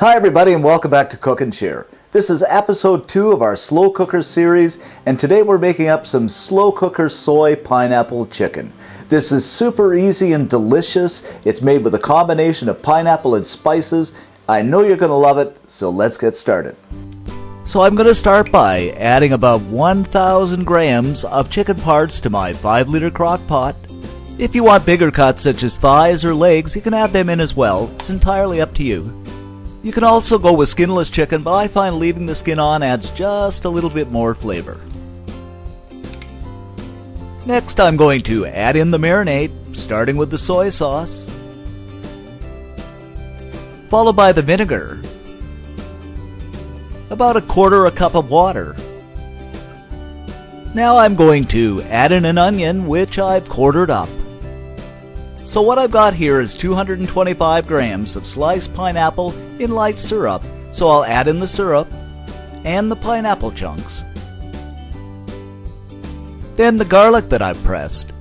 Hi everybody, and welcome back to Cook and Share. This is episode 2 of our slow cooker series, and today we're making up some slow cooker soy pineapple chicken. This is super easy and delicious. It's made with a combination of pineapple and spices. I know you're going to love it, so let's get started. So I'm going to start by adding about 1,000 grams of chicken parts to my 5-liter crock pot. If you want bigger cuts such as thighs or legs, you can add them in as well. It's entirely up to you. You can also go with skinless chicken, but I find leaving the skin on adds just a little bit more flavor. Next, I'm going to add in the marinade, starting with the soy sauce, followed by the vinegar, about 1/4 cup of water. Now I'm going to add in an onion, which I've quartered up. So what I've got here is 225 grams of sliced pineapple in light syrup, so I'll add in the syrup and the pineapple chunks. Then the garlic that I've pressed,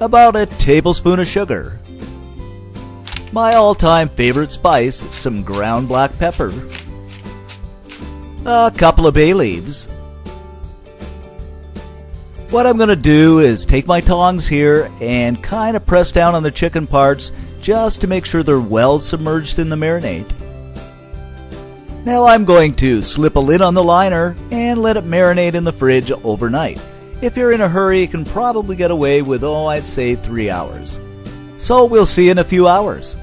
about 1 tablespoon of sugar, my all-time favorite spice, some ground black pepper, a couple of bay leaves. What I'm going to do is take my tongs here and kind of press down on the chicken parts just to make sure they're well submerged in the marinade. Now I'm going to slip a lid on the liner and let it marinate in the fridge overnight. If you're in a hurry, you can probably get away with, I'd say 3 hours. So we'll see in a few hours.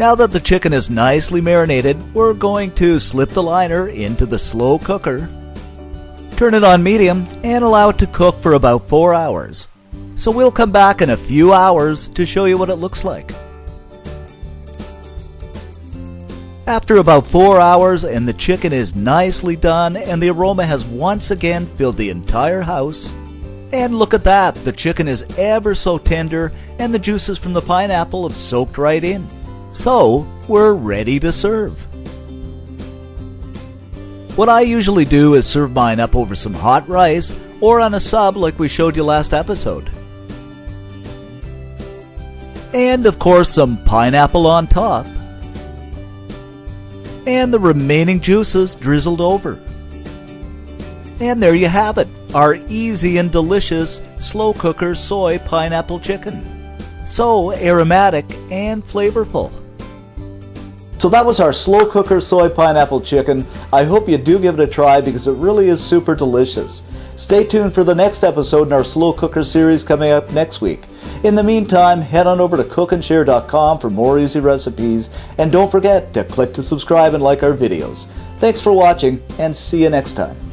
Now that the chicken is nicely marinated, we're going to slip the liner into the slow cooker. Turn it on medium and allow it to cook for about 4 hours. So we'll come back in a few hours to show you what it looks like. After about 4 hours, and the chicken is nicely done, and the aroma has once again filled the entire house. And look at that, the chicken is ever so tender, and the juices from the pineapple have soaked right in. So we're ready to serve. What I usually do is serve mine up over some hot rice or on a sub like we showed you last episode. And of course some pineapple on top. And the remaining juices drizzled over. And there you have it, our easy and delicious slow cooker soy pineapple chicken. So aromatic and flavorful. So that was our slow cooker soy pineapple chicken. I hope you do give it a try because it really is super delicious. Stay tuned for the next episode in our slow cooker series coming up next week. In the meantime, head on over to cookandshare.com for more easy recipes, and don't forget to click to subscribe and like our videos. Thanks for watching, and see you next time.